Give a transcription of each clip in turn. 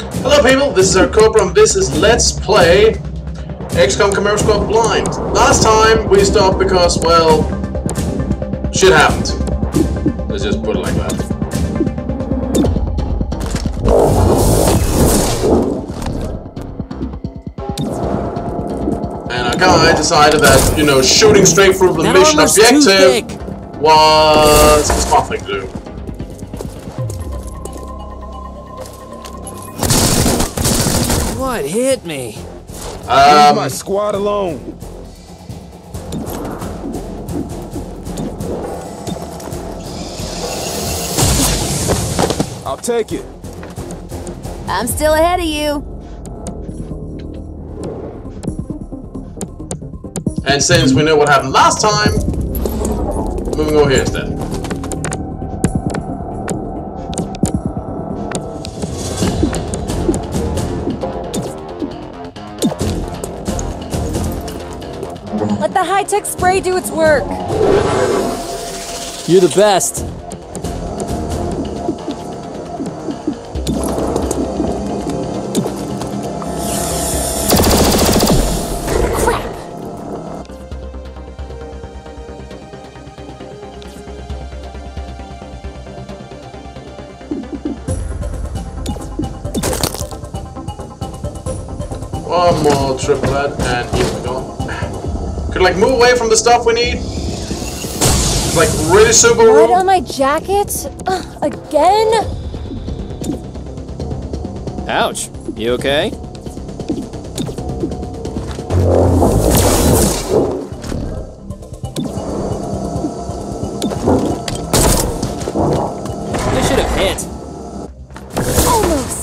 Hello people, this is Eric Cobra and this is Let's Play XCOM Chimera Squad Blind. Last time we stopped because, well, shit happened. Let's just put it like that. And our guy decided that, you know, shooting straight through the that mission objective was his nothing to do. What hit me? Leave my squad alone. I'll take it. I'm still ahead of you. And since we know what happened last time, moving over here instead. Let the high-tech spray do its work. You're the best. Crap. One more triplet and here we go. Could like move away from the stuff we need. Like really super. Blood on my jacket? Ugh, again? Ouch. You okay? They should have hit. Almost.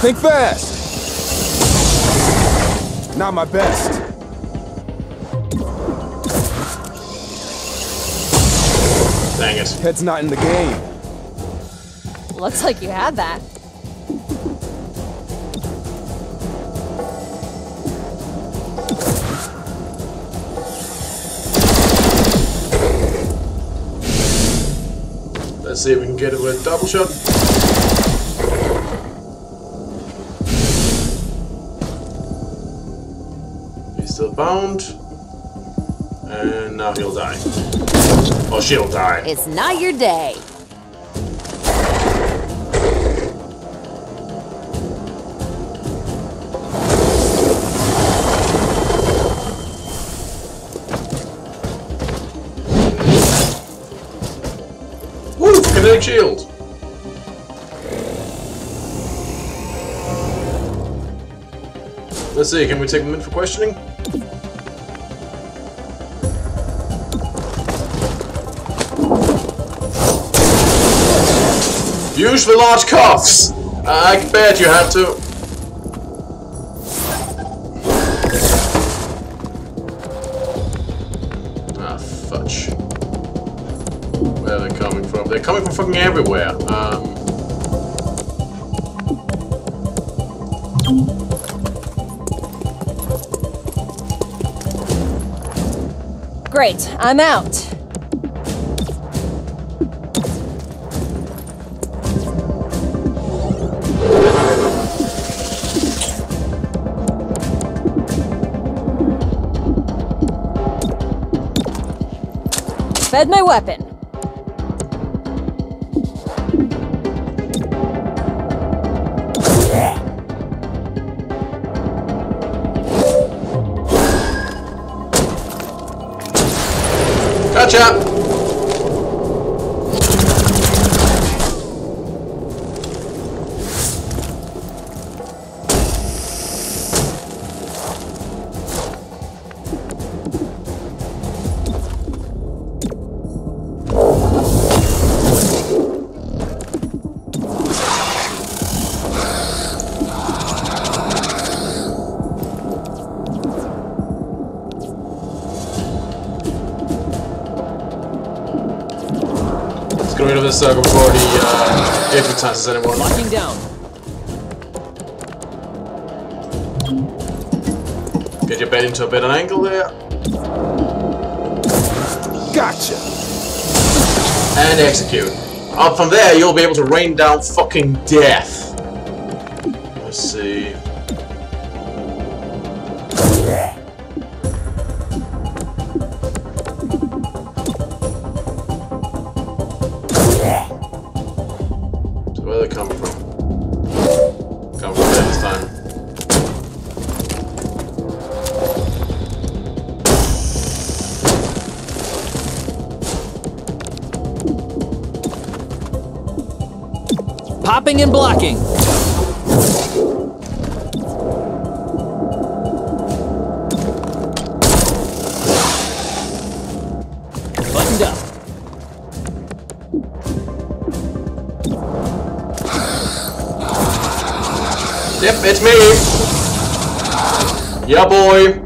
Think fast! Not my best. Dang it. Head's not in the game. Looks like you had that. Let's see if we can get it with a double shot. Still bound, and now he'll die. Or she'll die. It's not your day. Woo! Kinetic shield. Let's see. Can we take him in for questioning? Use the large cuffs! I bet you have to. Ah, fudge. Where are they coming from? They're coming from fucking everywhere. Great, I'm out. Fed my weapon. Gotcha. get rid of this sucker before the hypnotizes anymore. Locking down. Get your bed into a better angle there. Gotcha. And execute. Up from there, you'll be able to rain down fucking death. Let's see. Popping and blocking. Buttoned up. Yep, it's me. Yeah, boy.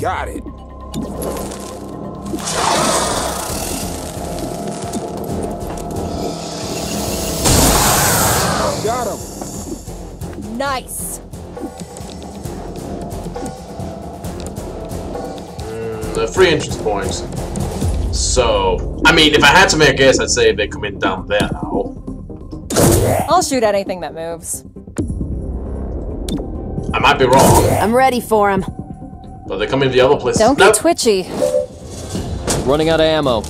Got it. Got him. Nice. The free entrance points. So, I mean, if I had to make a guess, I'd say they come in down there now. I'll shoot at anything that moves. I might be wrong. I'm ready for him. But they come in the other place. Don't get twitchy. Running out of ammo.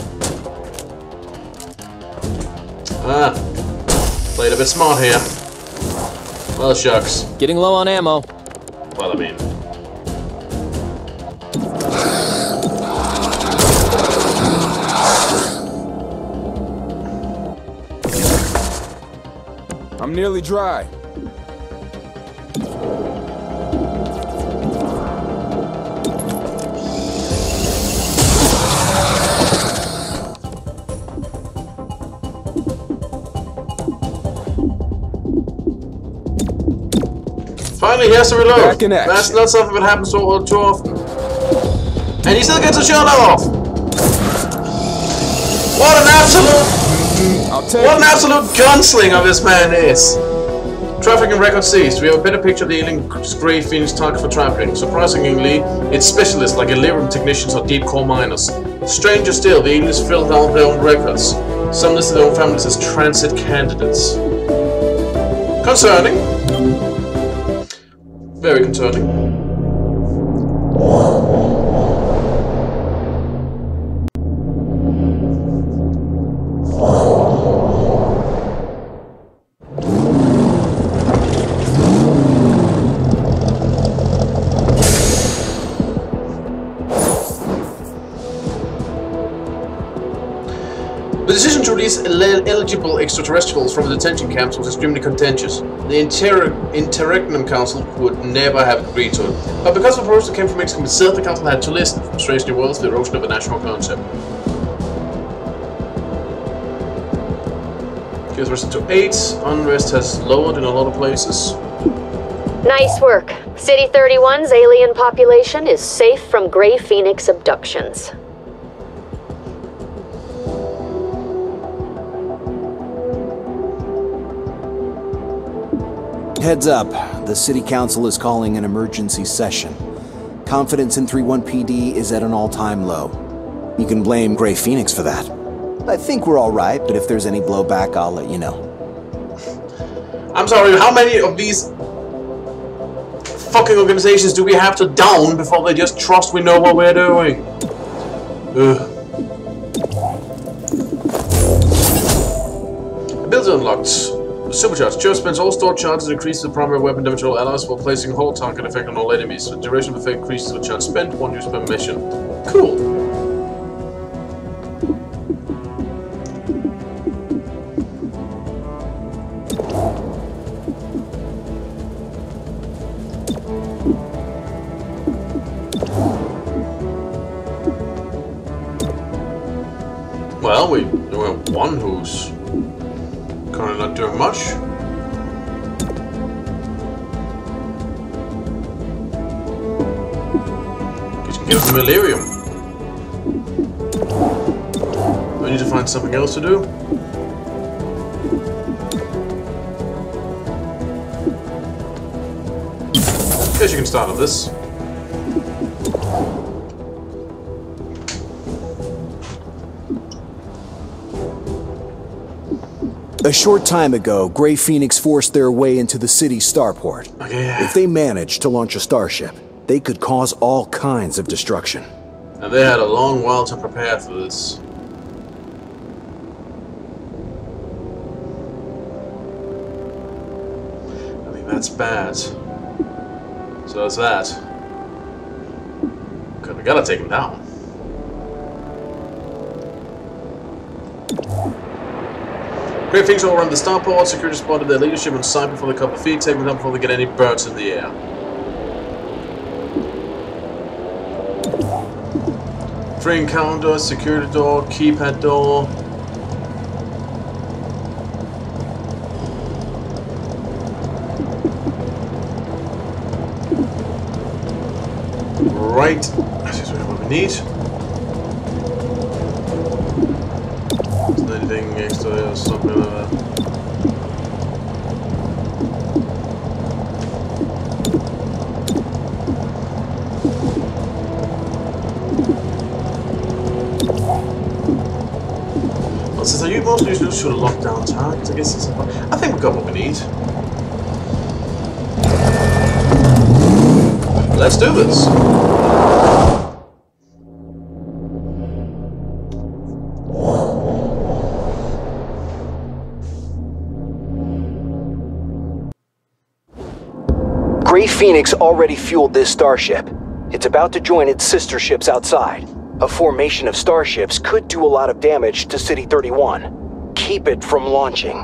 Ah. Played a bit smart here. Well, shucks. Getting low on ammo. Well, I mean. I'm nearly dry. Finally, he has to reload. That's not something that happens too often. And he still gets a shot off. What an absolute! What an absolute gunslinger this man is. Trafficking record seized. We have a better picture of the alien Grey Phoenix target for trafficking. Surprisingly, it's specialists like Illyrium technicians or deep core miners. Stranger still, the aliens filled out their own records. Some listed their own families as transit candidates. Concerning. Very concerning. The decision to release eligible extraterrestrials from the detention camps was extremely contentious. The Interregnum Council would never have agreed to it. But because the proposal came from XCOM itself, the Council had to listen. From Strange New Worlds, the erosion of a national concept. Kills risen to 8. Unrest has lowered in a lot of places. Nice work. City 31's alien population is safe from Grey Phoenix abductions. Heads up, the City Council is calling an emergency session. Confidence in 31 PD is at an all-time low. You can blame Grey Phoenix for that. I think we're all right, but if there's any blowback, I'll let you know. I'm sorry, how many of these fucking organizations do we have to down before they just trust we know what we're doing? Ugh. Builds unlocked. Supercharge. Charge spends all stored charges and increases the primary weapon damage to all allies while placing whole target effect on all enemies. The duration of effect increases with charge spent, 1 use per mission. Cool. Well, we have one who's currently not doing much. It was Malarium. Do I need to find something else to do? I guess you can start with this. A short time ago, Grey Phoenix forced their way into the city's starport. Okay, yeah. If they managed to launch a starship, they could cause all kinds of destruction. Now they had a long while to prepare for this. I mean, that's bad. So that's that. Cause we gotta take him down. Great things all around the starport. Security spotted their leadership on site before they cut the feed. Take them down before they get any birds in the air. Free encounter, security door, keypad door. Right, this is what we need. Is there anything extra or something like that? Mostly you should have locked down targets. I guess it's fun. I think we got what we need. Let's do this. Grey Phoenix already fueled this starship. It's about to join its sister ships outside. A formation of starships could do a lot of damage to City 31. Keep it from launching.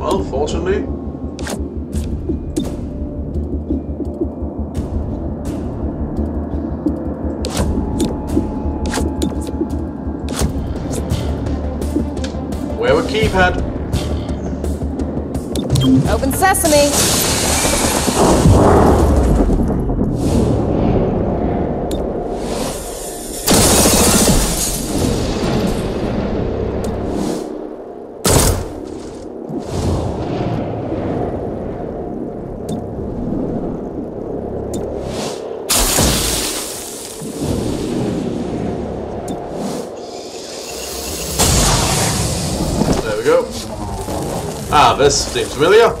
Well, fortunately. Keypad. Open sesame. This seems familiar.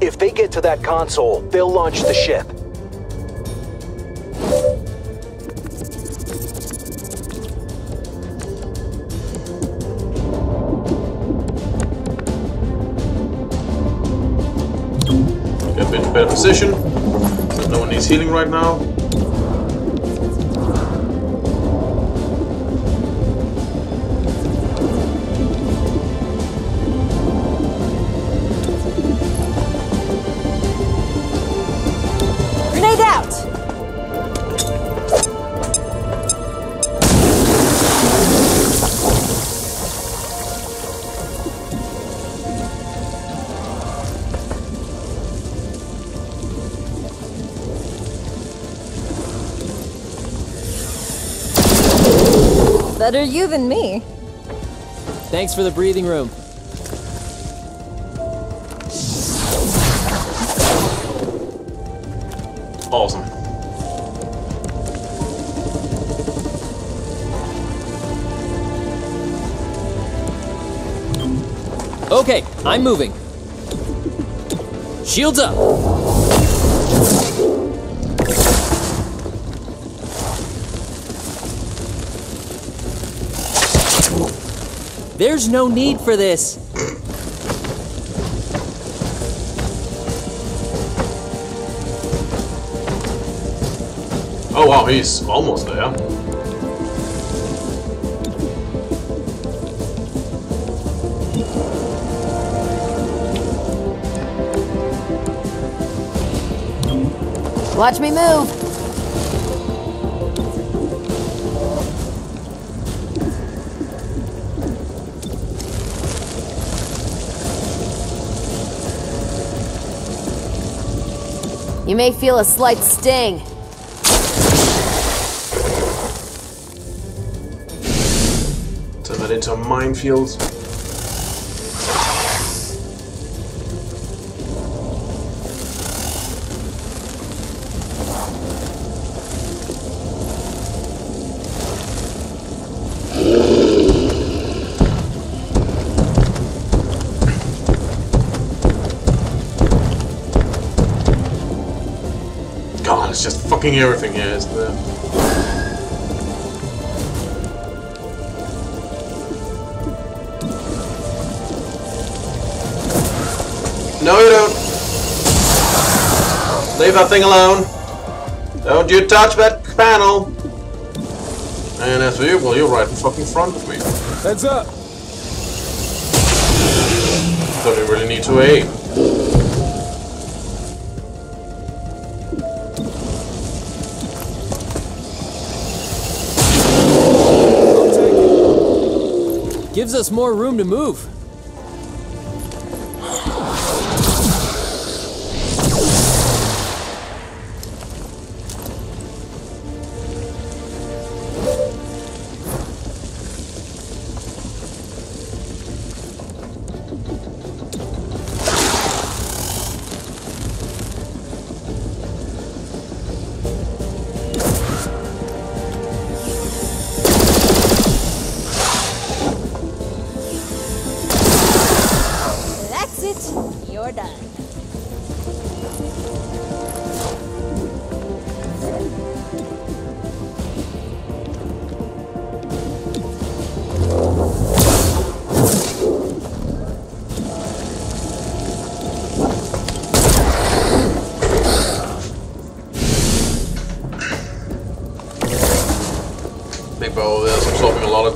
If they get to that console, they'll launch the ship. Get a bit better position. No one needs healing right now. Better you than me. Thanks for the breathing room. Awesome. Okay, I'm moving. Shields up. There's no need for this. Oh wow, he's almost there. Watch me move. You may feel a slight sting. Turn that into a minefield. Everything here, isn't there? No, you don't. Leave that thing alone. Don't you touch that panel. And as for you, well, you're right in fucking front of me. Heads up. Don't you really need to aim? Gives us more room to move.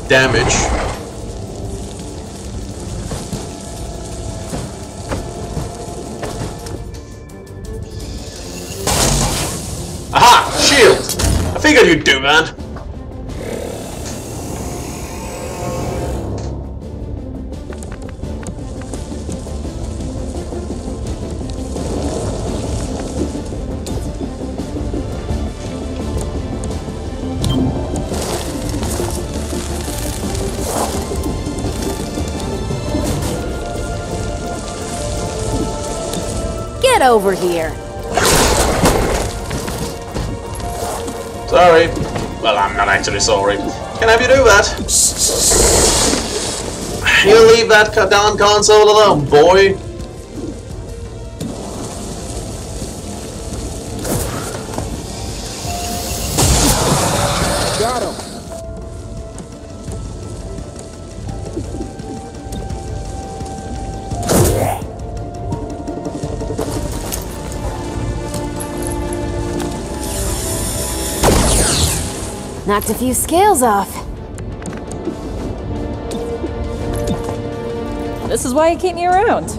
Damage. Aha! Shield! I figured you'd do that. Over here. Sorry. Well, I'm not actually sorry. Can I have you do that? You leave that damn console alone, boy. Knocked a few scales off. This is why you keep me around.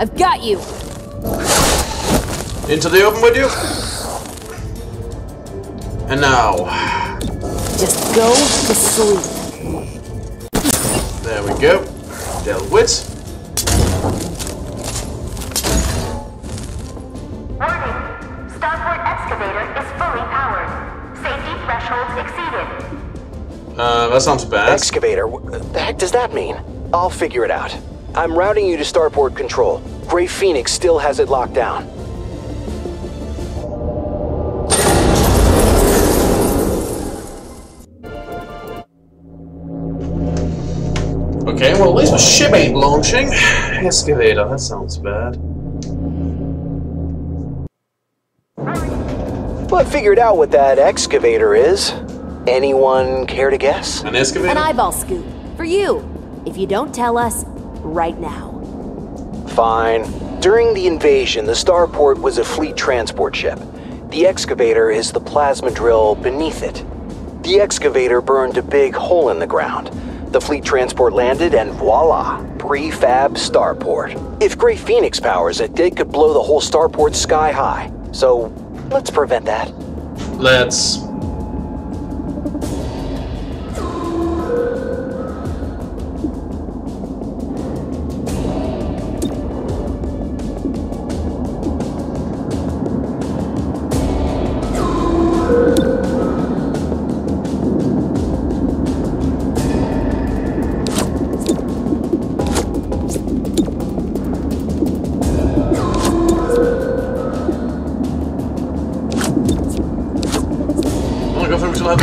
I've got you! Into the open with you? And now... just go to sleep. There we go. Dealt with. Warning! Starboard excavator is fully powered. Safety thresholds exceeded. That sounds bad. Excavator? What the heck does that mean? I'll figure it out. I'm routing you to starboard control. Grey Phoenix still has it locked down. Okay, well, at least the ship ain't launching. Excavator, that sounds bad. Well, I figured out what that excavator is. Anyone care to guess? An excavator? An eyeball scoop. For you. If you don't tell us, right now. Fine. During the invasion, the starport was a fleet transport ship. The excavator is the plasma drill beneath it. The excavator burned a big hole in the ground. The fleet transport landed, and voila, prefab starport. If Grey Phoenix powers it, it could blow the whole starport sky high. So, let's prevent that. Let's.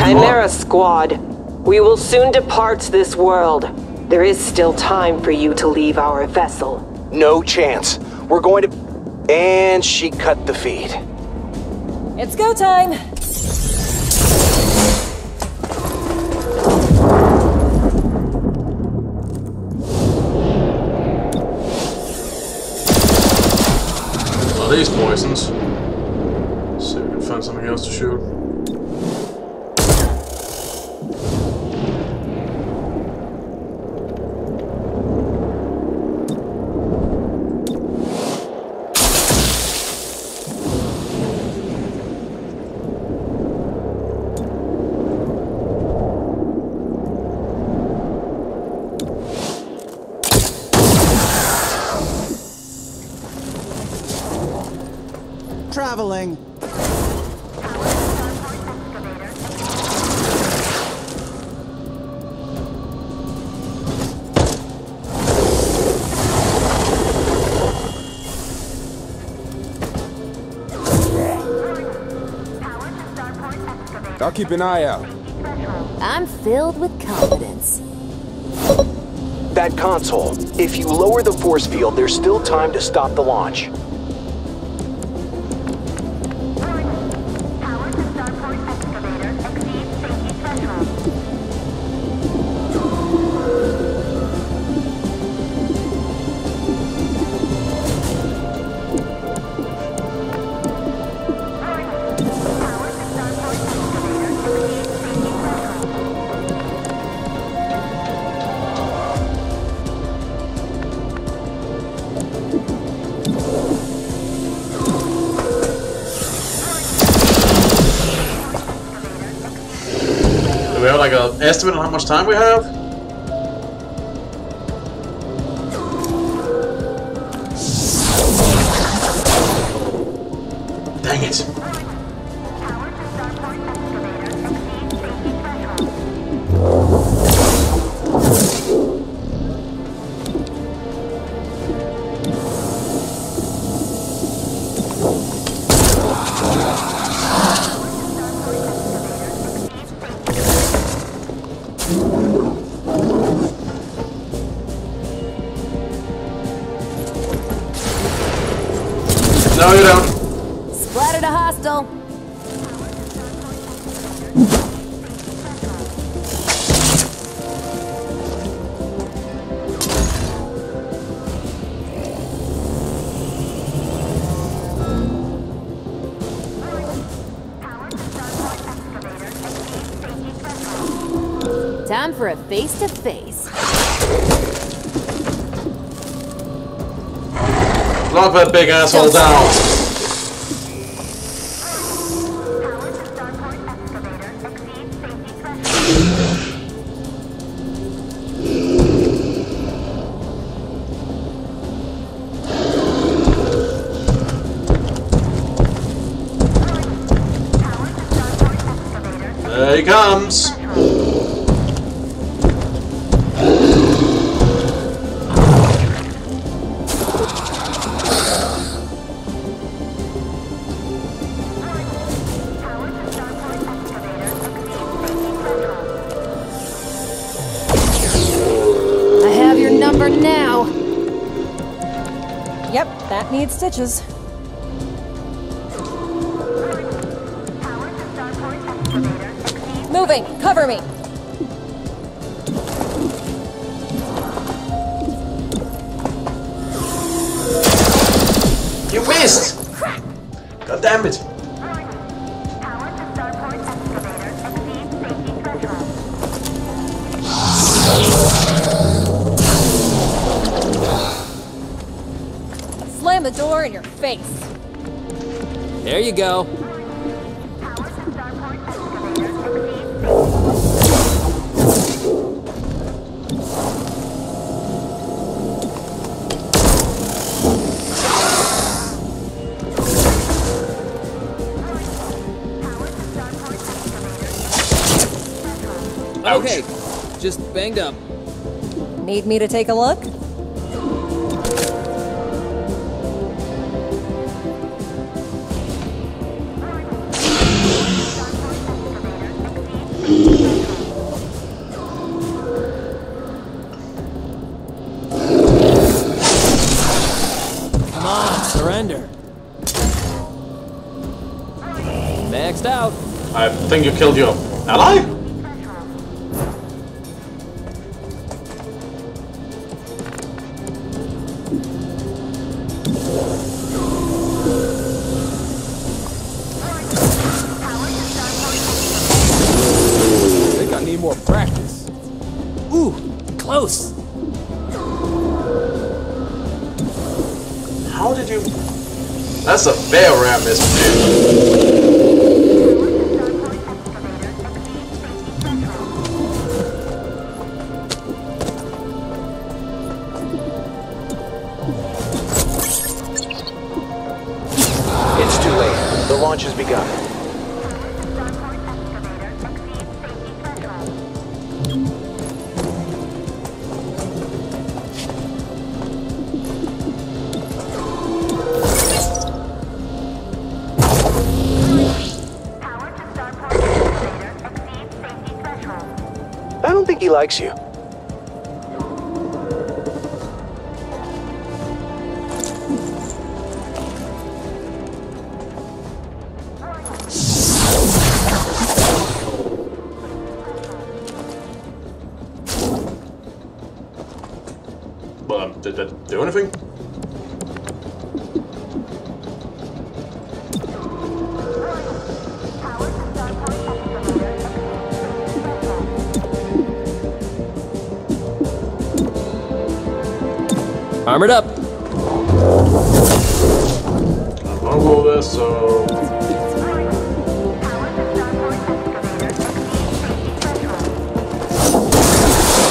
Chimera Squad, we will soon depart this world. There is still time for you to leave our vessel. No chance. We're going to... And she cut the feed. It's go time. Well, these poisons. Let's see if we can find something else to shoot. Traveling. I'll keep an eye out. I'm filled with confidence. That console. If you lower the force field, there's still time to stop the launch. Estimate on how much time we have? Dang it. No, you don't. Splattered a hostile. Time for a face-to-face. Lock that big asshole down. There he comes. Yep, that needs stitches. Moving! Cover me! You missed! God damn it! Slam the door in your face! There you go! Okay, just banged up. Need me to take a look? Come on, surrender. Maxed out. I think you killed your ally? That's a fair round, Miss Pam. It's too late. The launch has begun. He likes you. Did that do anything? Armored up. I'm vulnerable to this, so...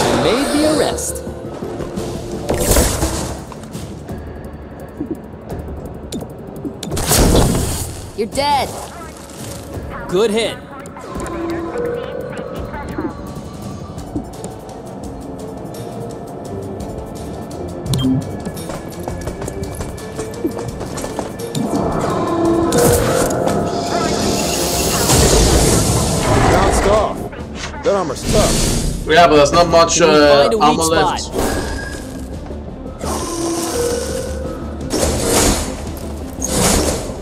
I made the arrest. You're dead. Good hit. Yeah, but there's not much armor left.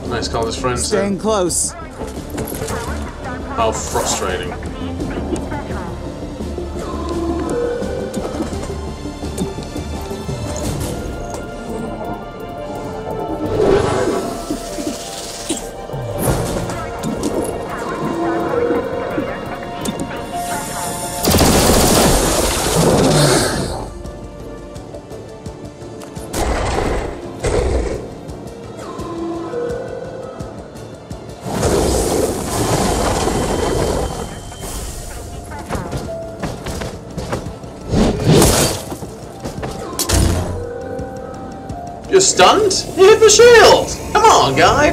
Nice call, his friends. Staying close. How frustrating. You're stunned? You hit the shield! Come on, guy!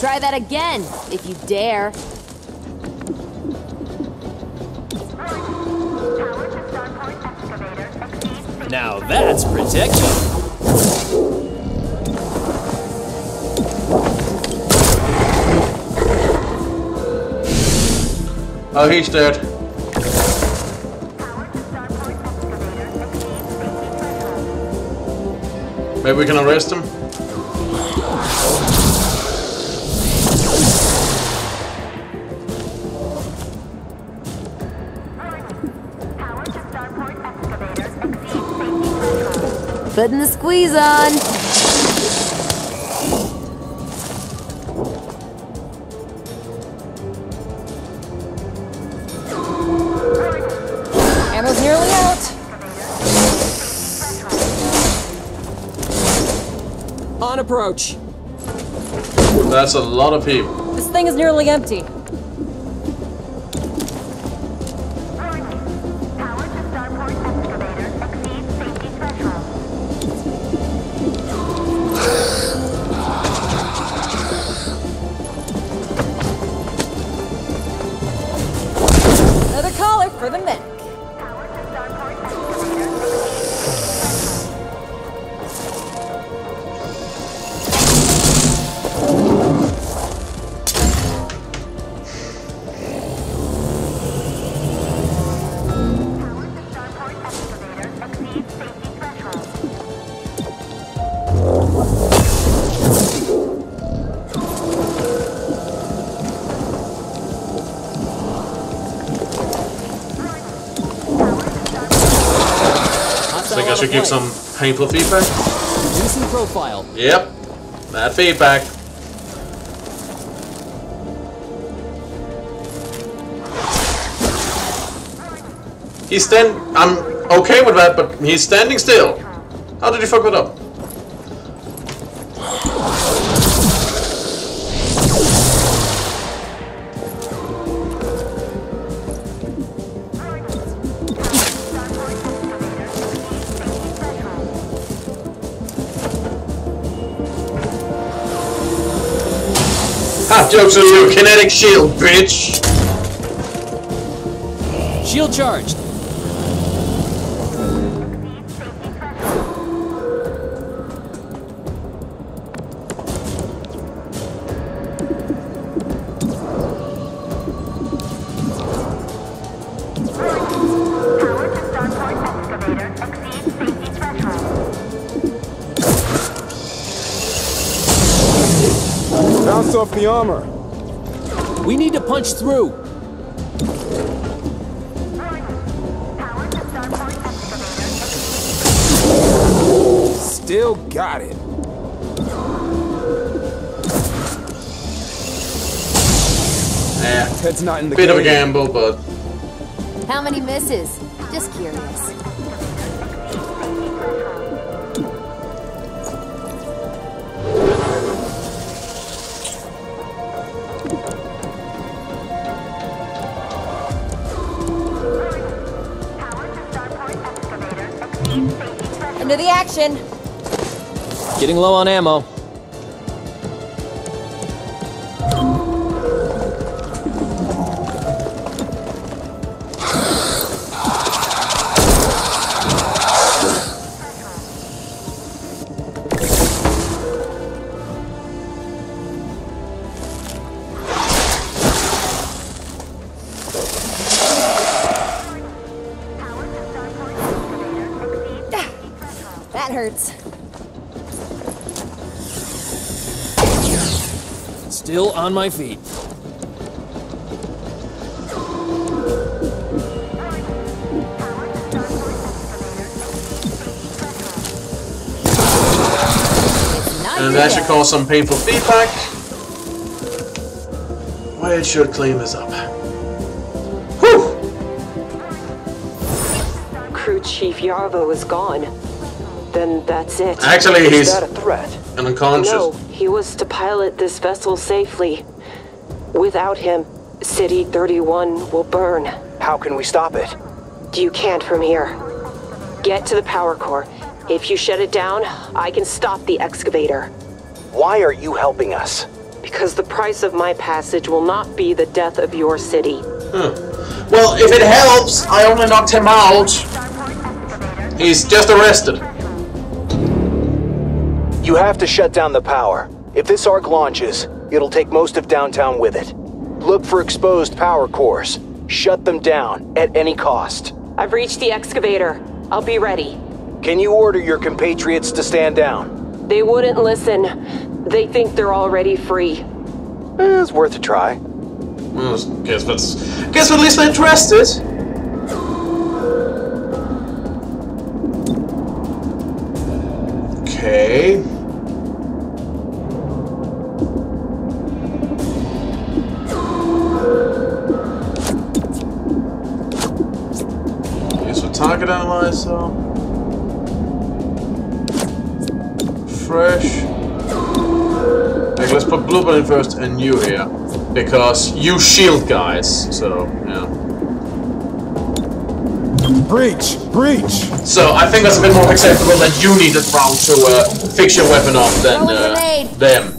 Try that again, if you dare. Now that's protective. Oh, he's dead. Maybe we can arrest him? Putting the squeeze on. Ammo's nearly out. On approach. That's a lot of people. This thing is nearly empty. Should give some painful feedback. Decent profile. Yep, bad feedback. He's I'm okay with that, but he's standing still. How did he fuck it up? Jokes on you, kinetic shield, bitch! Shield charged. Off the armor. We need to punch through. Still got it. That's not in the bit game. Of a gamble, but how many misses? Just curious. The action. Getting low on ammo. Still on my feet. And that should cause some painful feedback. Well, it should clean this up. Whew! Crew Chief Yarvo is gone. Then that's it. Actually, he's a threat. And unconscious. No, he was to pilot this vessel safely. Without him, City 31 will burn. How can we stop it? You can't from here. Get to the power core. If you shut it down, I can stop the excavator. Why are you helping us? Because the price of my passage will not be the death of your city. Well, if it helps, I only knocked him out. He's just arrested. You have to shut down the power. If this arc launches, it'll take most of downtown with it. Look for exposed power cores. Shut them down at any cost. I've reached the excavator. I'll be ready. Can you order your compatriots to stand down? They wouldn't listen. They think they're already free. It's worth a try. Guess at least they're interested. Okay. Target analyzer. Fresh. Okay, let's put blue button first and you here. Because you shield guys, so yeah. Breach! Breach! So I think that's a bit more acceptable that you need a round to fix your weapon off than them.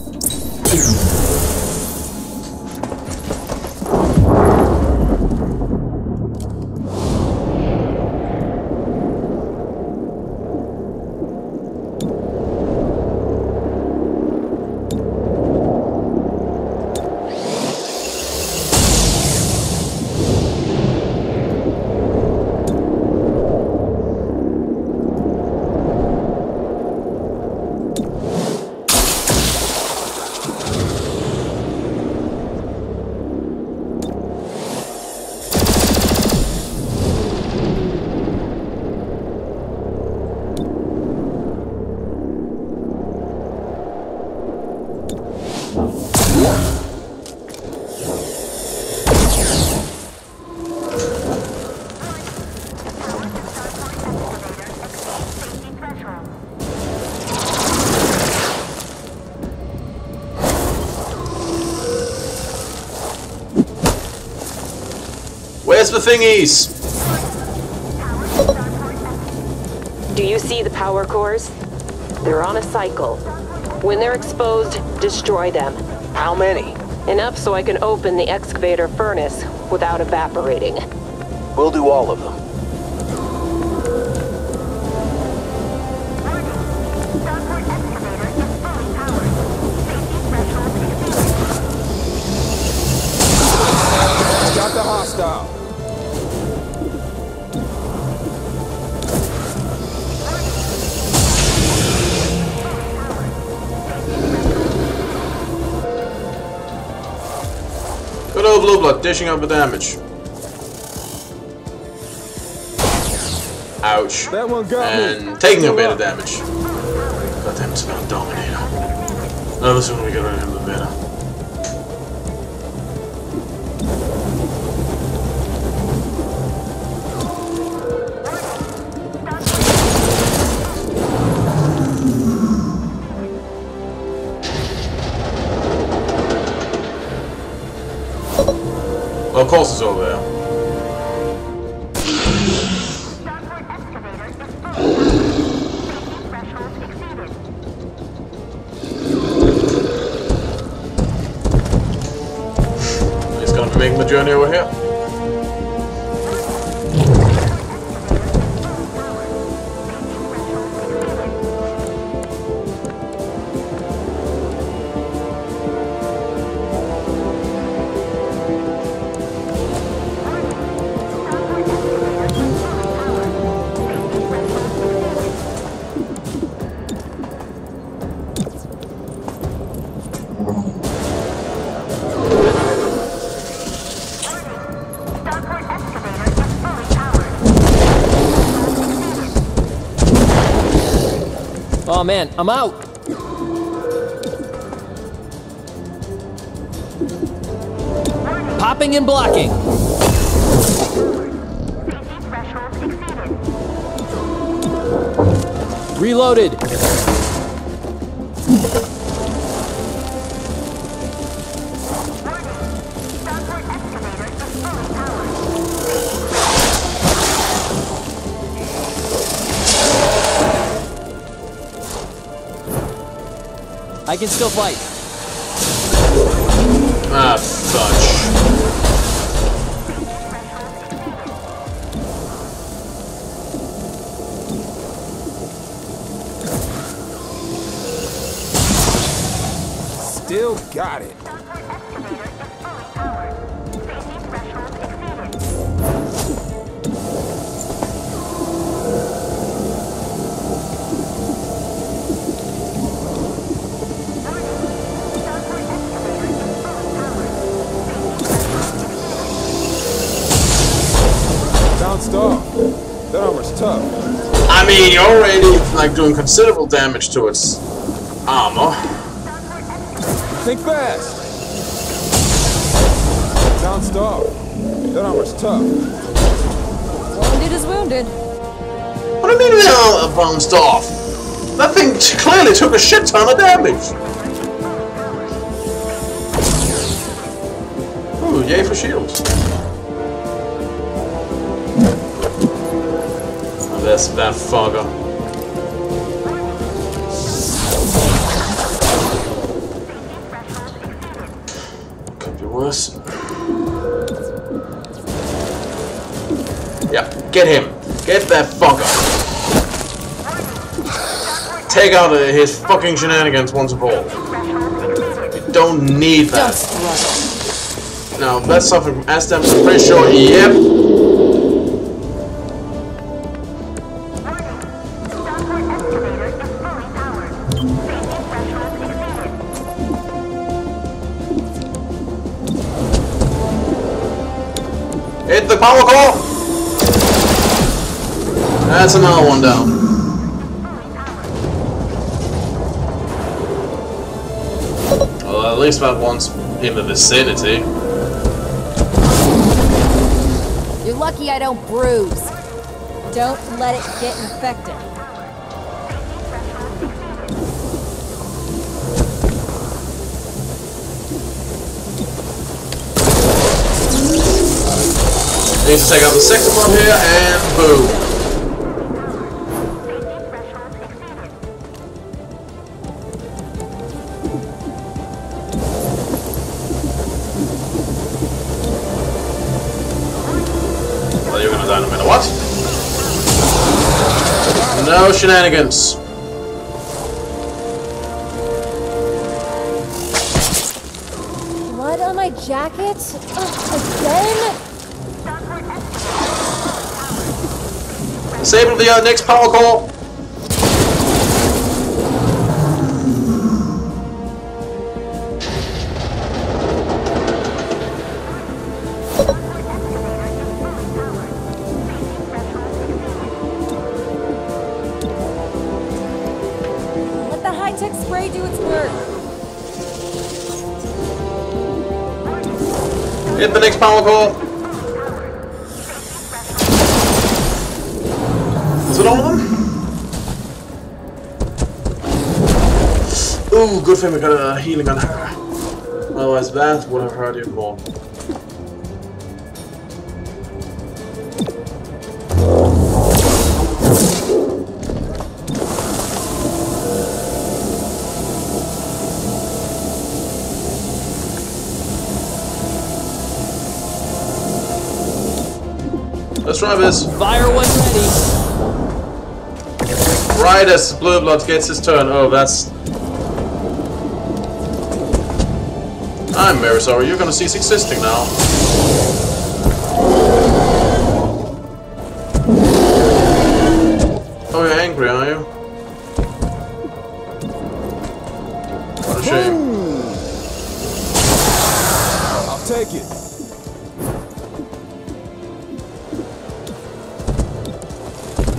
The thingies. Do you see the power cores? They're on a cycle. When they're exposed, destroy them. How many? Enough so I can open the excavator furnace without evaporating. We'll do all of them. Got the hostile. Blue blood dishing up the damage. Ouch. That one got me. Taking a bit of damage. God damn, it's about Dominator. Another one we got rid of him, the better. Of course it's over there. He's going to be making the journey over here. Oh man, I'm out! Popping and blocking! Reloaded! I can still fight. Ah, fudge. Still got it. pissed off. That armor's tough. I mean, you're already, like, doing considerable damage to its armor. Think fast! Bounced off. That armor's tough. Wounded is wounded. What do you mean we all bounced off? That thing clearly took a shit ton of damage! Ooh, yay for shields. Oh, that's that fogger. Could be worse. Yep, get him. Get that fogger. Take out his fucking shenanigans once and for all. You don't need that. Now, that's something from Asdam's, I'm pretty sure. Yep. Hit the power core! That's another one down. At least that one's in the vicinity. You're lucky I don't bruise. Don't let it get infected. Need to take out the second one here, and boom. No shenanigans. Blood on my jacket? Again? Disable the next power core. Hit the next power core. Is it all of them? Ooh, good thing we got a healing on her. Otherwise that would have hurt even more. Let's try this. Fire when ready. Right as Blue Blood gets his turn. Oh, that's... I'm very sorry. You're gonna cease existing now. Oh, you're angry, are you? What a shame. I'll take it.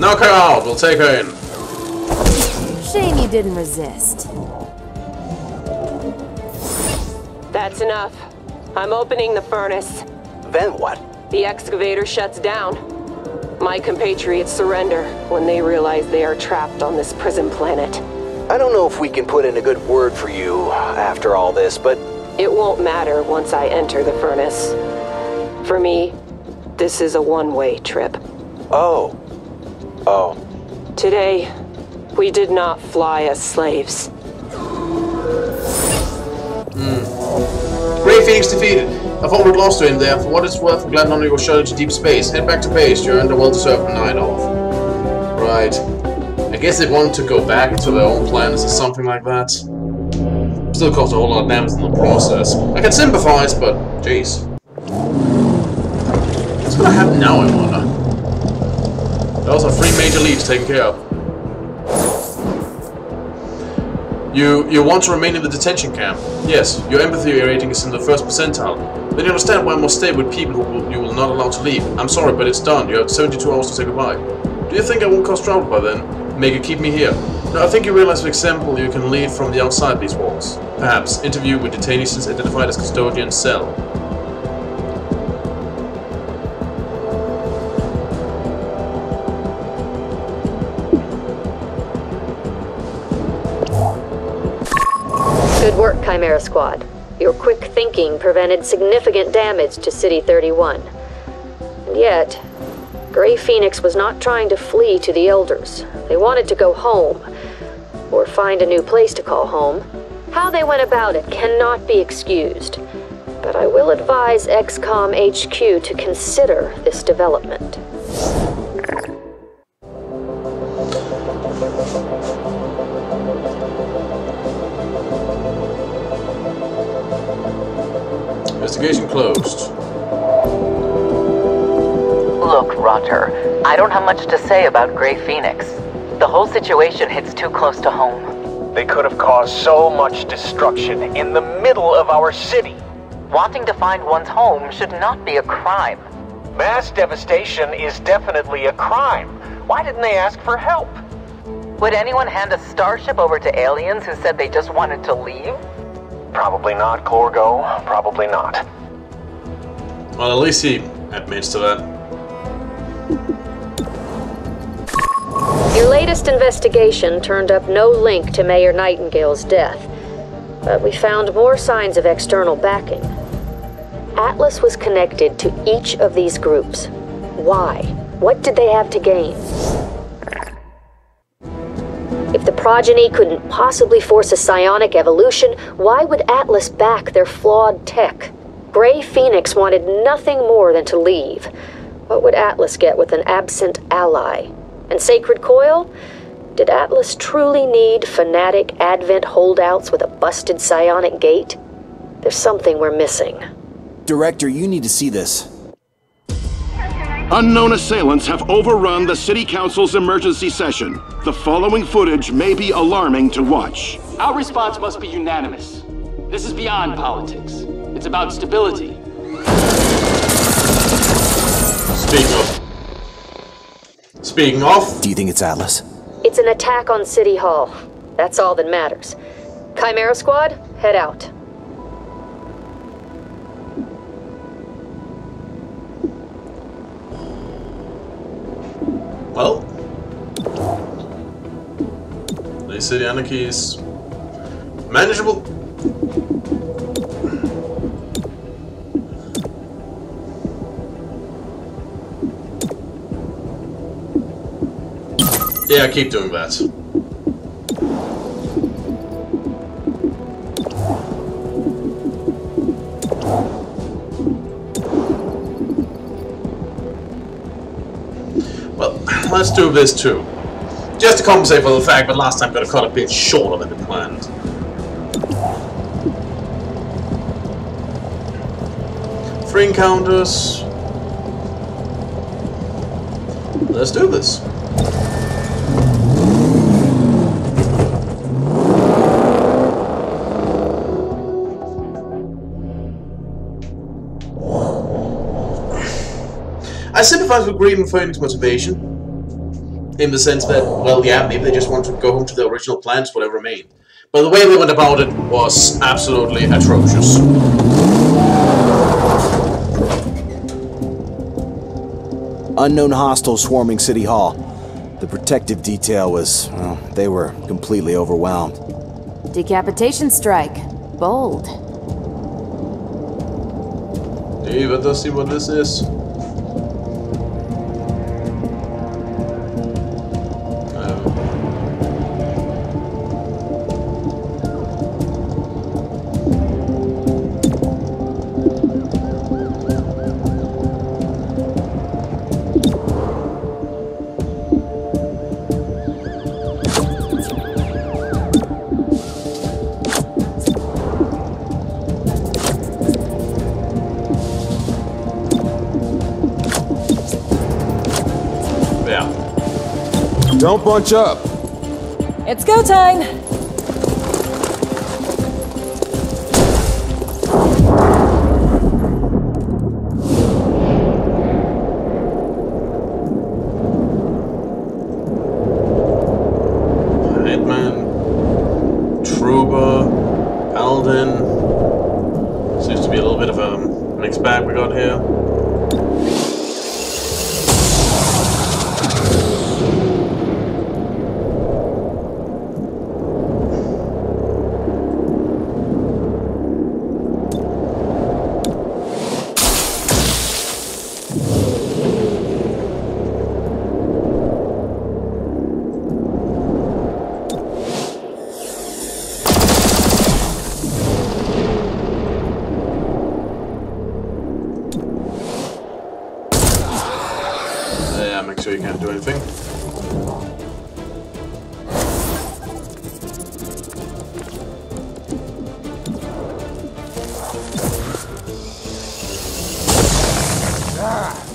Knock her out, we'll take her in. Shame you didn't resist. That's enough. I'm opening the furnace. Then what? The excavator shuts down. My compatriots surrender when they realize they are trapped on this prison planet. I don't know if we can put in a good word for you after all this, but... It won't matter once I enter the furnace. For me, this is a one-way trip. Oh. Oh. Today, we did not fly as slaves. Grey Phoenix defeated. I thought we'd lost to him there. For what it's worth, Gladnonny was shuttled to deep space. Head back to base. You earned a well-deserved night off. Right. I guess they wanted to go back to their own planets or something like that. Still caused a whole lot of damage in the process. I can sympathize, but jeez. What's gonna happen now, I wonder? Those are three major leads taken care of. You want to remain in the detention camp. Yes, your empathy rating is in the first percentile. Then you understand why I must stay with people who you will not allow to leave. I'm sorry, but it's done. You have 72 hours to say goodbye. Do you think I won't cause trouble by then? Make it keep me here. No, I think you realize, for example, you can lead from the outside these walls. Perhaps interview with detainees identified as custodian cell. Good work, Chimera Squad. Your quick thinking prevented significant damage to City 31. And yet, Grey Phoenix was not trying to flee to the Elders. They wanted to go home, or find a new place to call home. How they went about it cannot be excused, but I will advise XCOM HQ to consider this development. Investigation closed. Look, Rotter, I don't have much to say about Grey Phoenix. The whole situation hits too close to home. They could have caused so much destruction in the middle of our city. Wanting to find one's home should not be a crime. Mass devastation is definitely a crime. Why didn't they ask for help? Would anyone hand a starship over to aliens who said they just wanted to leave? Probably not, Gorgo. Probably not. Well, at least he admits to that. Your latest investigation turned up no link to Mayor Nightingale's death, but we found more signs of external backing. Atlas was connected to each of these groups. Why? What did they have to gain? If the progeny couldn't possibly force a psionic evolution, why would Atlas back their flawed tech? Grey Phoenix wanted nothing more than to leave. What would Atlas get with an absent ally? And Sacred Coil? Did Atlas truly need fanatic Advent holdouts with a busted psionic gate? There's something we're missing. Director, you need to see this. Unknown assailants have overrun the City Council's emergency session. The following footage may be alarming to watch. Our response must be unanimous. This is beyond politics. It's about stability. Speaking of... Do you think it's Atlas? It's an attack on City Hall. That's all that matters. Chimera Squad, head out. Well, the city anarchy is manageable. Yeah, keep doing that. Let's do this too. Just to compensate for the fact that last time I got cut a bit shorter than planned. Three encounters. Let's do this. I sympathize with Grey Phoenix's motivation. In the sense that, well, yeah, maybe they just want to go home to their original plans, whatever remained. But the way they went about it was absolutely atrocious. Unknown hostiles swarming City Hall. The protective detail was, well, they were completely overwhelmed. Decapitation strike. Bold. Hey, let us see what this is. Don't bunch up. It's go time. Next bag we got here.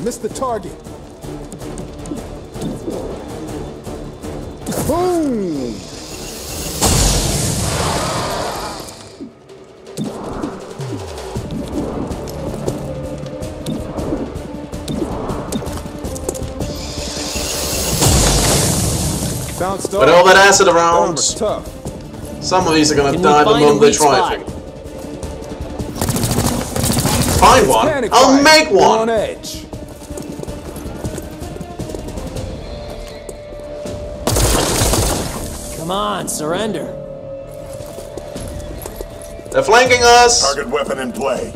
Missed the target. Boom! Bounced off. But all that acid around. Some of these are going to die the moment they try it. Find one. I'll make one. On edge. Come on, surrender. They're flanking us. Target weapon in play.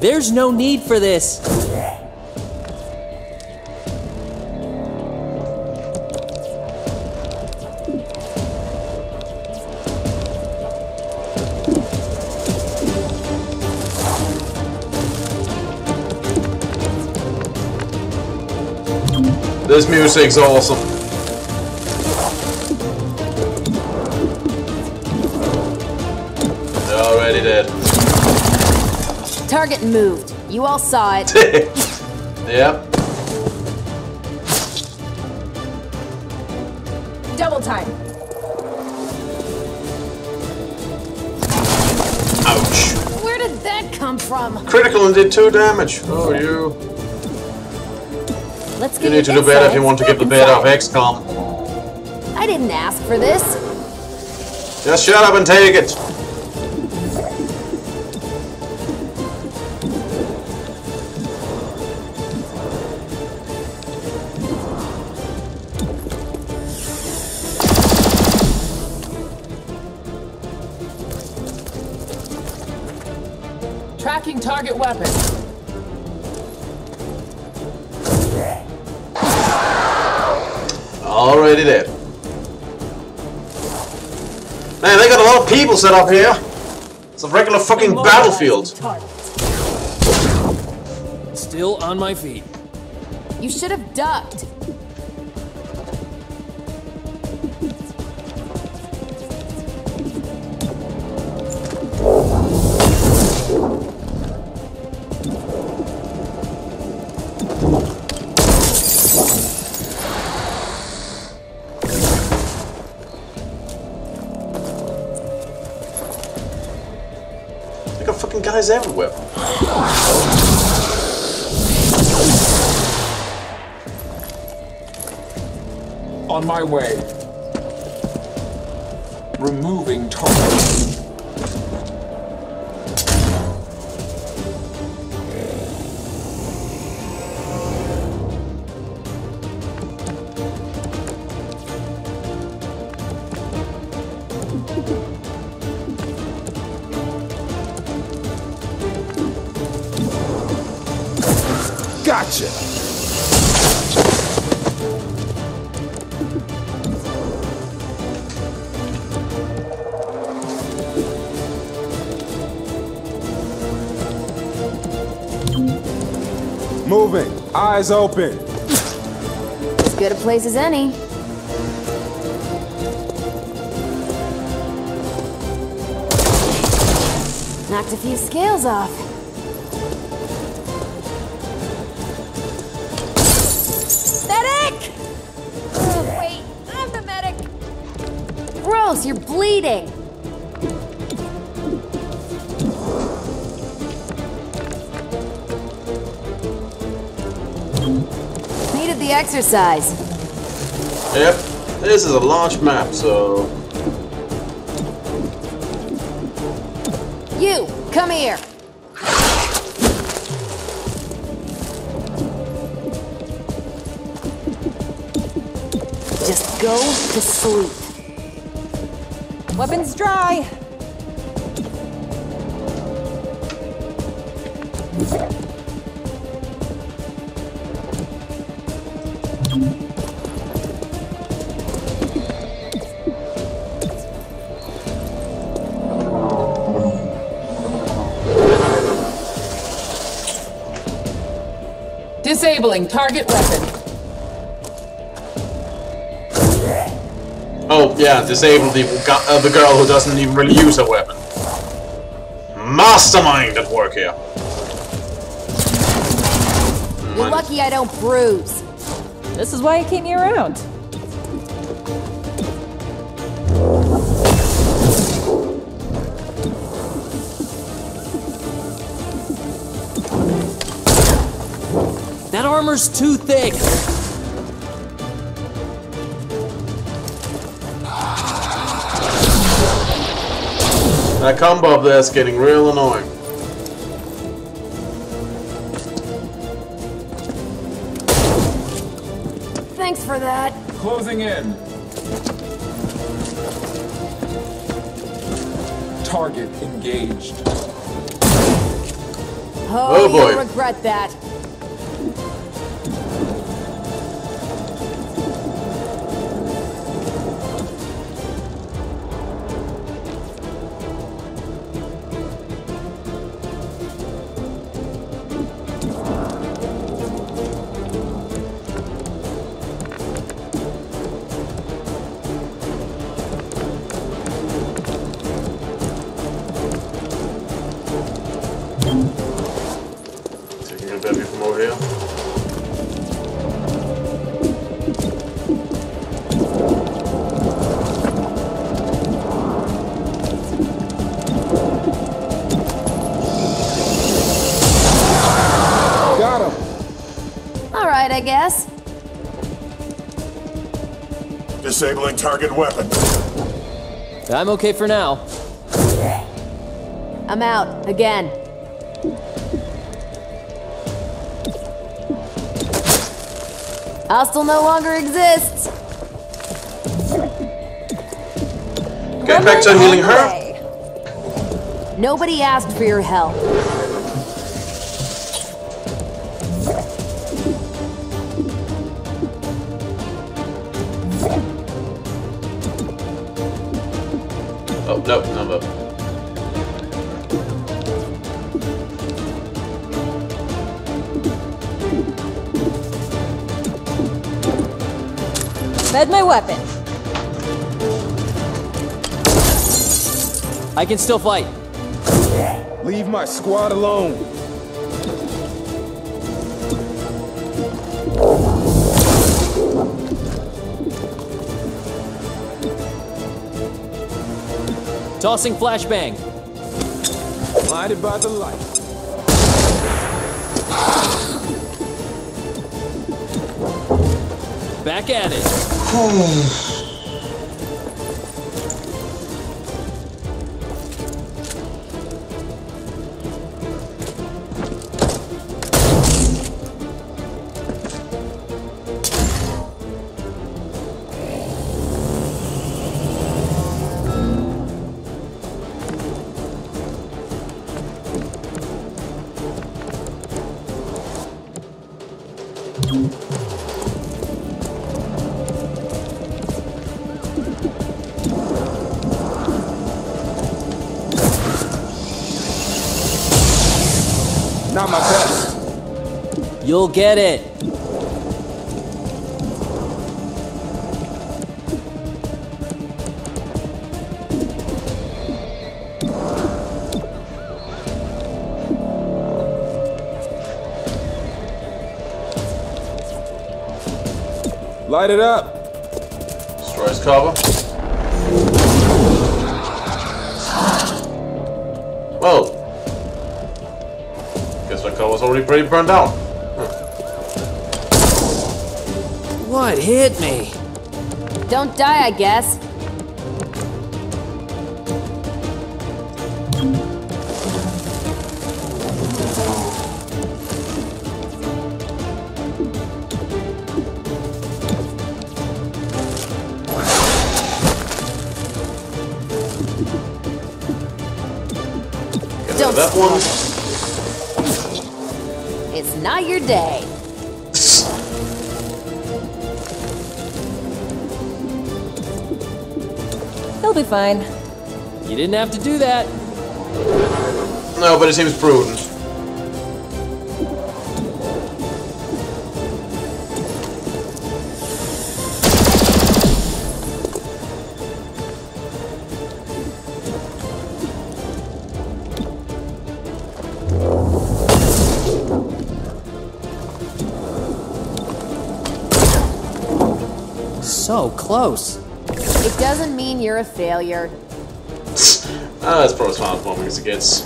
There's no need for this. This music's awesome. Target moved. You all saw it. Yep. Double time. Ouch. Where did that come from? Critical and did 2 damage. Oh, you. Let's get you need to do better if you want to get the better of XCOM. I didn't ask for this. Just shut up and take it. Tracking target weapon. Already dead. Man, they got a lot of people set up here. It's a regular fucking battlefield. Still on my feet. You should have ducked. Guys everywhere. On my way. Removing target. Gotcha! Moving. Eyes open. As good a place as any. Knocked a few scales off. You're bleeding. Needed the exercise. Yep. This is a large map, so... You! Come here! Go to sleep. Weapons dry. Disabling target weapon. Oh, yeah, disable the girl who doesn't even really use a weapon. Mastermind at work here. You're lucky I don't bruise. This is why you keep me around. That armor's too thick! That combo up there is getting real annoying. Thanks for that. Closing in. Target engaged. Oh boy. You'll regret that. I guess. Disabling target weapon. I'm okay for now. I'm out again. Hostile no longer exists. Get back to healing her. Nobody asked for your help. Nope, number. Fed my weapon. I can still fight. Leave my squad alone. Tossing flashbang. Blinded by the light. Back at it. You'll get it. Light it up. Destroys cover. Whoa. Guess my cover's already pretty burned out. What hit me? Don't die, I guess. that one. It's not your day. He'll be fine. You didn't have to do that. No, but it seems prudent. So close. It doesn't mean you're a failure. That's probably as far bombing as it gets.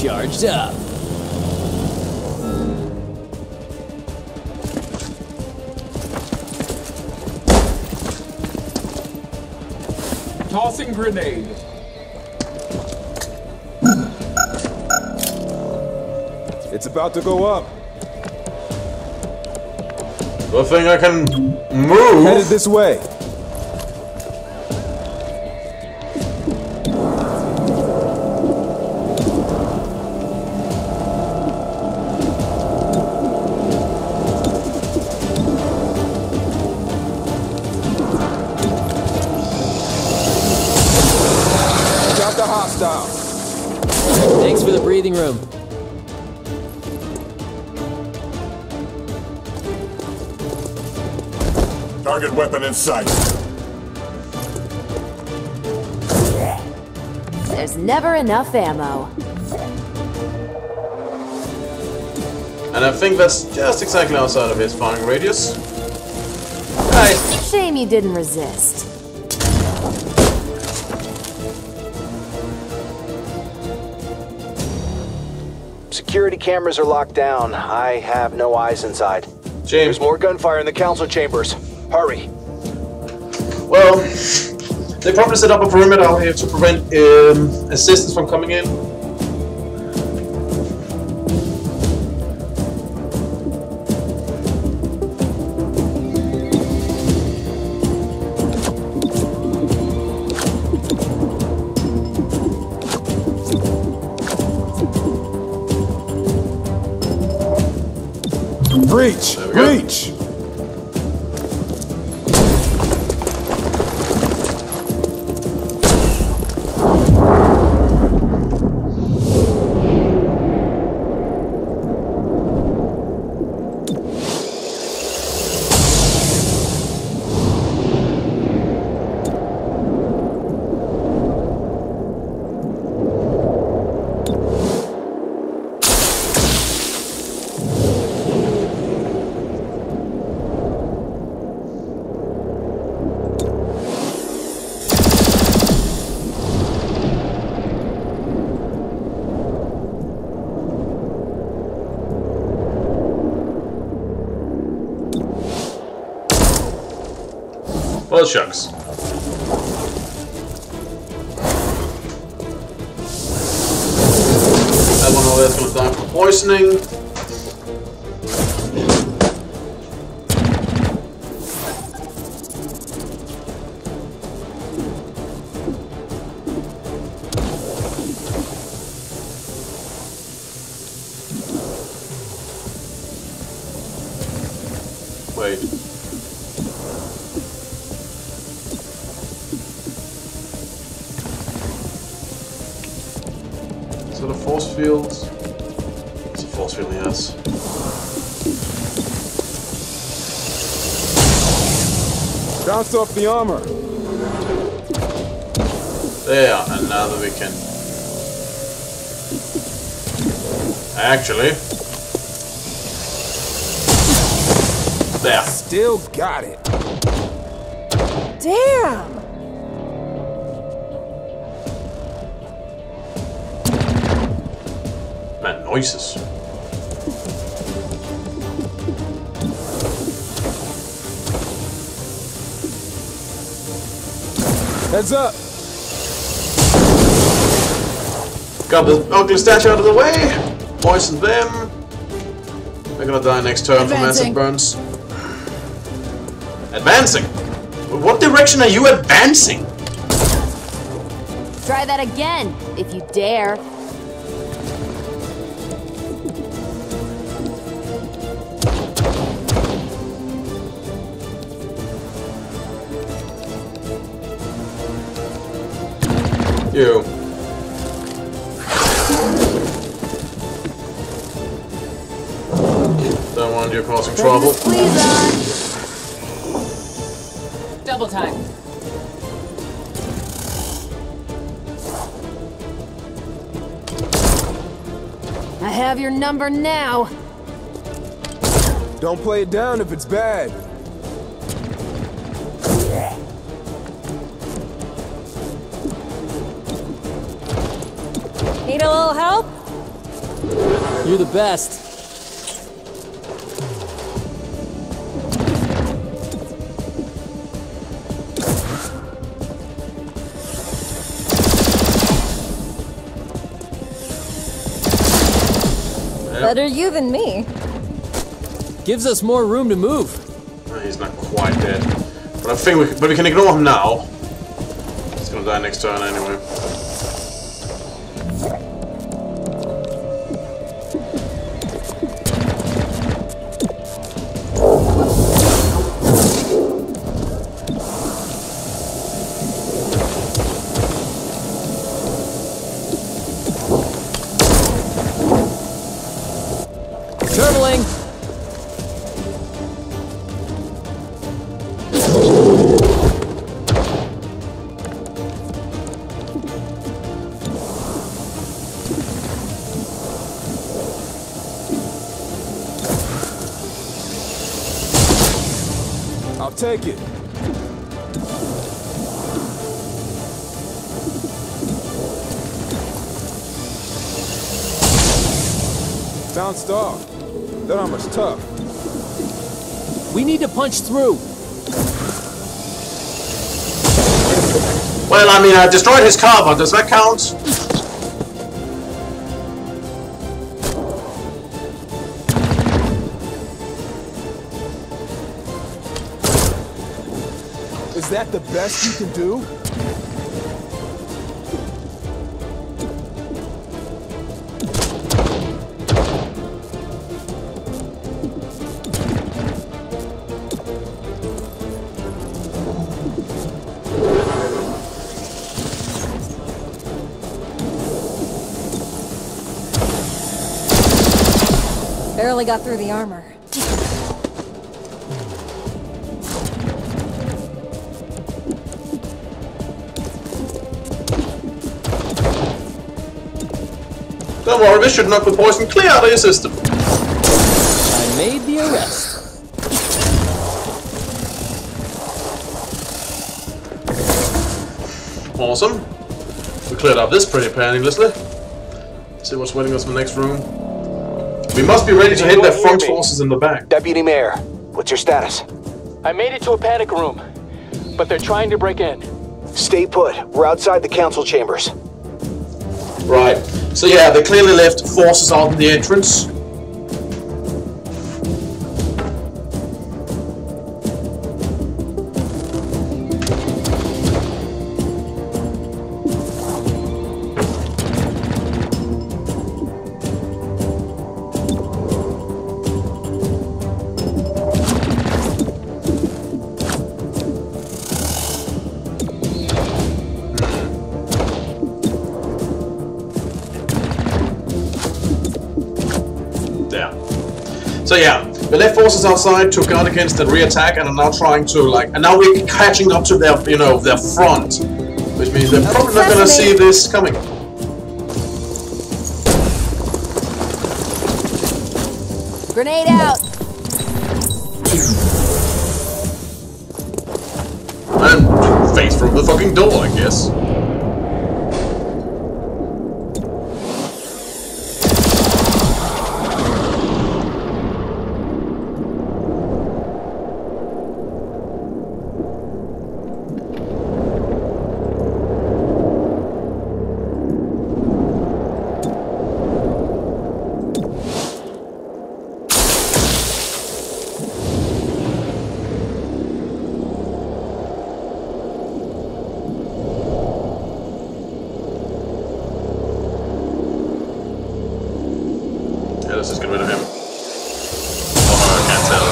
Charged up. Tossing grenade. It's about to go up. Good thing I can move. Headed this way. Room. Target weapon in sight. There's never enough ammo. And I think that's just exactly outside of his firing radius. Right. Shame you didn't resist. Security cameras are locked down. I have no eyes inside. James. There's more gunfire in the council chambers. Hurry. Well, they probably set up a perimeter out here to prevent assistance from coming in. Breach! Breach! Well, shucks. That one over there's gonna die from poisoning. Bounce off the armor. There, and now that we can actually, there. Still got it. Damn. Man, noises. Heads up! Got the ugly statue out of the way. Poison them. They're gonna die next turn from acid burns. Advancing. What direction are you advancing? Try that again, if you dare. You. Don't want you causing trouble. Double time. I have your number now. Don't play it down if it's bad. Need a little help? You're the best. Better you than me. Gives us more room to move. He's not quite dead, but I think we can ignore him now. He's gonna die next turn anyway. Take it. Bounced off. That armor's tough. We need to punch through. Well, I mean, I destroyed his car, but does that count? Is that the best you can do? Barely got through the armor. Don't worry, this should knock the poison clear out of your system. I made the arrest. Awesome. We cleared up this pretty painlessly. See what's waiting us in the next room. We must be ready to hit their front forces in the back. Deputy Mayor, what's your status? I made it to a panic room, but they're trying to break in. Stay put. We're outside the council chambers. Right. So yeah, they clearly left forces out in the entrance. So yeah, the left forces outside to guard against the re-attack and are now trying to and now we're catching up to their, you know, their front, which means they're probably not gonna see this coming. Grenade out. And face from the fucking door, I guess. Atlas is getting rid of him. Oh, I can't tell.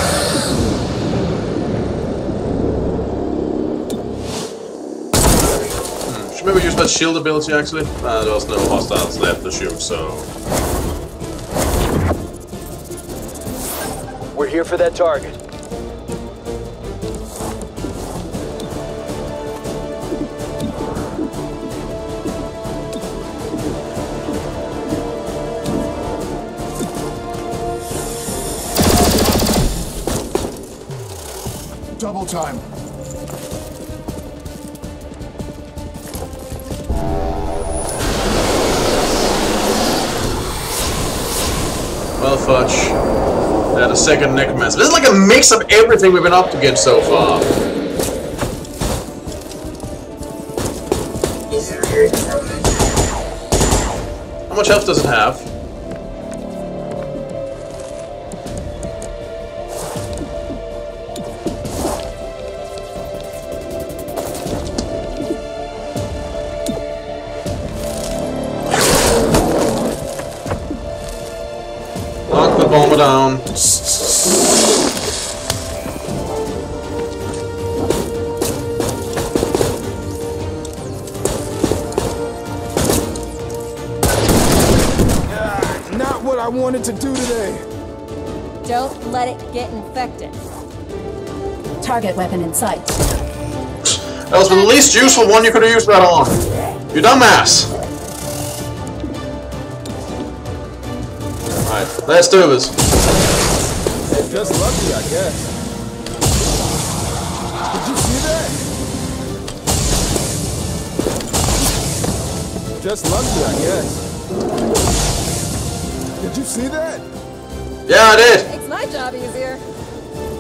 Maybe use that shield ability actually. There's no hostiles left, assume so. We're here for that target. Double time. Well, fudge. They're the second necromancer. This is like a mix of everything we've been up against so far. How much health does it have? Down. Not what I wanted to do today. Don't let it get infected. Target weapon in sight. That was the least useful one you could have used that on. You dumbass. Let's do this. They're just lucky, I guess. Did you see that? Just lucky, I guess. Did you see that? Yeah, I did. Makes my job easier.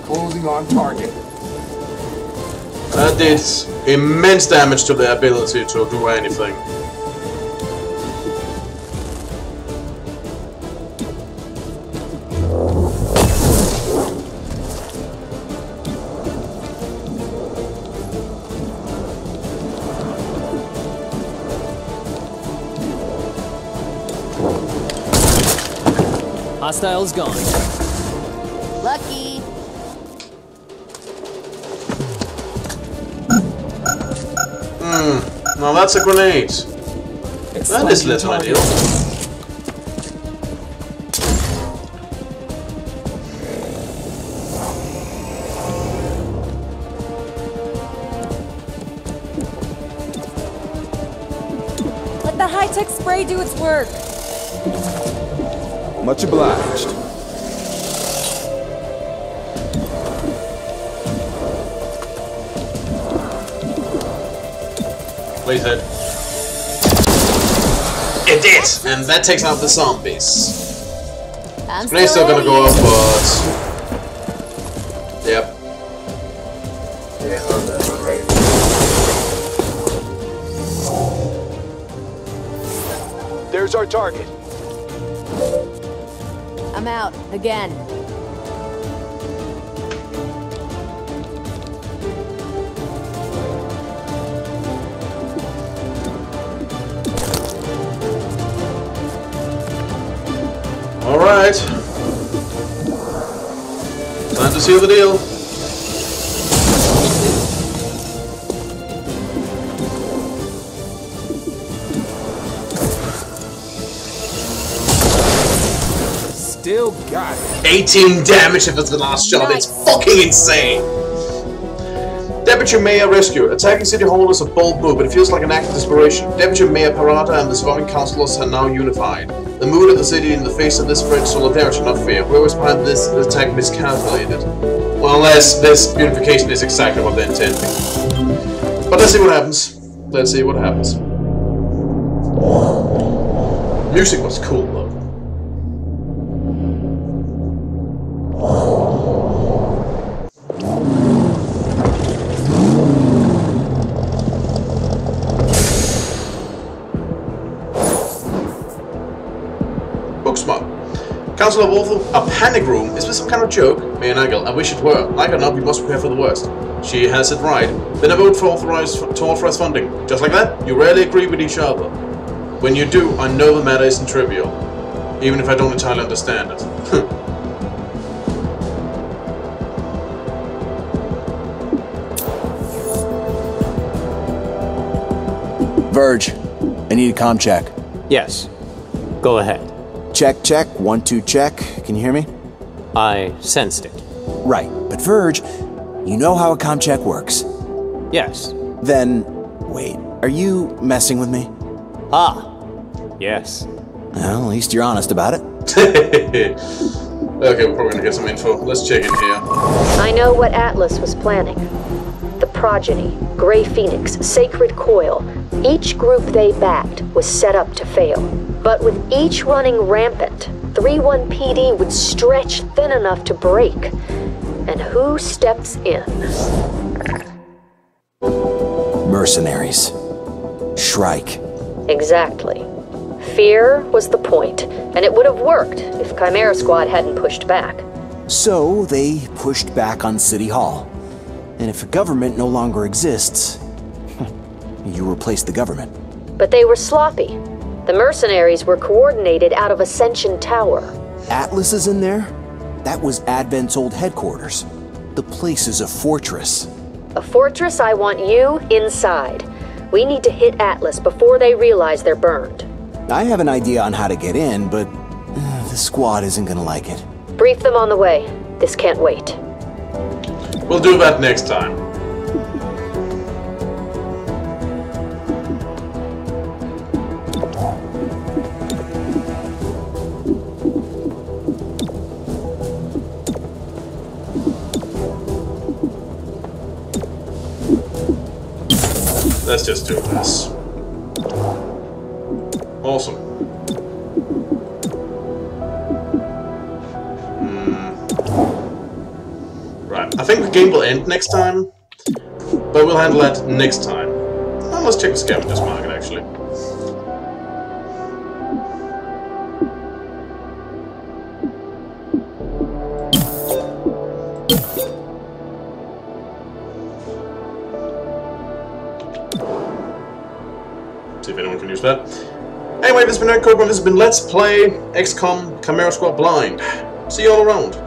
Closing on target. That did immense damage to their ability to do anything. Hostile's gone. Lucky. Hmm. Now that's a grenade. It's that is less ideal. Let the high-tech spray do its work. Much obliged. Please hit. It did! And that takes out the zombies. They're still gonna go up, but... Yep. There's our target. I'm out again. All right. Time to seal the deal. Still got it. 18 damage if it's the last shot. Nice. It's fucking insane. Deputy Mayor rescued. Attacking City Hall is a bold move, but it feels like an act of desperation. Deputy Mayor Parada and the surviving councilors are now unified. The mood of the city in the face of this threat, solidarity, not fear. Whoever's behind this attack miscalculated. Well, unless this unification is exactly what they're intending. But let's see what happens. Let's see what happens. Music was cool though. Council of Awful, a panic room? Is this some kind of joke? Mayor Nagel, I wish it were. Like or not, we must prepare for the worst. She has it right. Then I vote for authorized funding. Just like that, you rarely agree with each other. When you do, I know the matter isn't trivial. even if I don't entirely understand it. Verge, I need a comm check. Yes. Go ahead. Check, check. 1, 2, check. Can you hear me? I sensed it. Right. But Verge, you know how a comm check works. Yes. Then, wait, are you messing with me? Ah, yes. Well, at least you're honest about it. Okay, we're probably gonna get some info. Let's check in here. I know what Atlas was planning. The Progeny, Grey Phoenix, Sacred Coil, each group they backed was set up to fail. But with each running rampant, 31 PD would stretch thin enough to break. And who steps in? Mercenaries. Shrike. Exactly. Fear was the point, and it would have worked if Chimera Squad hadn't pushed back. So they pushed back on City Hall. And if a government no longer exists, you replace the government. But they were sloppy. The mercenaries were coordinated out of Ascension Tower. Atlas is in there? That was Advent's old headquarters. The place is a fortress. A fortress I want you inside. We need to hit Atlas before they realize they're burned. I have an idea on how to get in, but the squad isn't gonna like it. Brief them on the way. This can't wait. We'll do that next time. Let's just do this. Awesome. Right, I think the game will end next time, but we'll handle that next time. Well, let's check the scavengers market, actually. See if anyone can use that. Anyway, this has been Eric Cobra, and this has been Let's Play XCOM Chimera Squad Blind. See you all around.